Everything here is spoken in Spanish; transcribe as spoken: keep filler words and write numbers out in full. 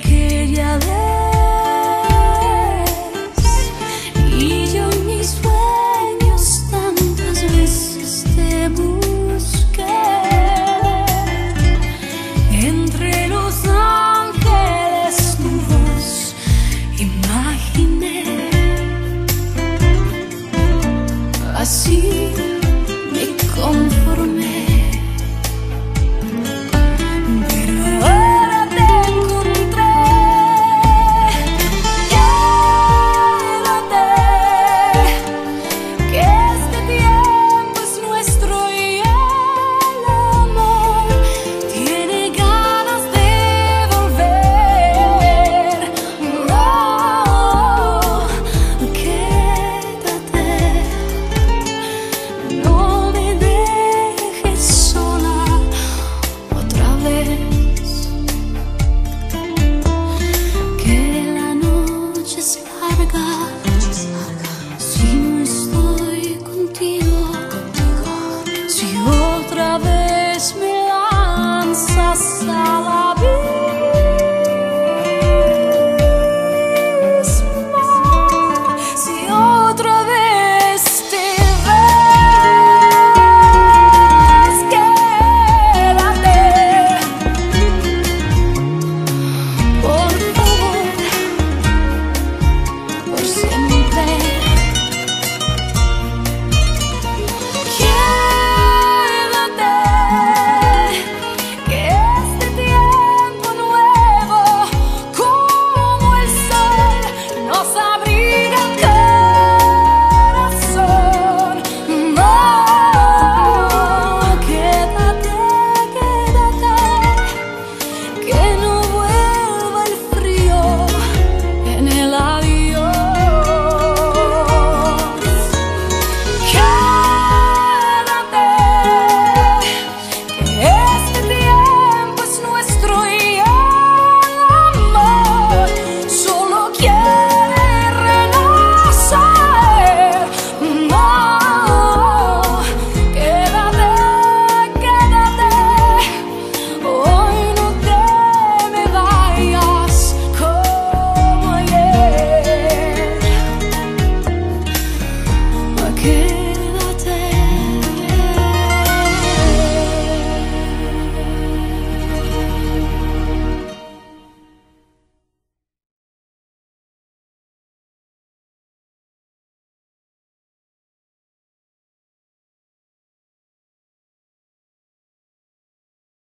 aquella vez.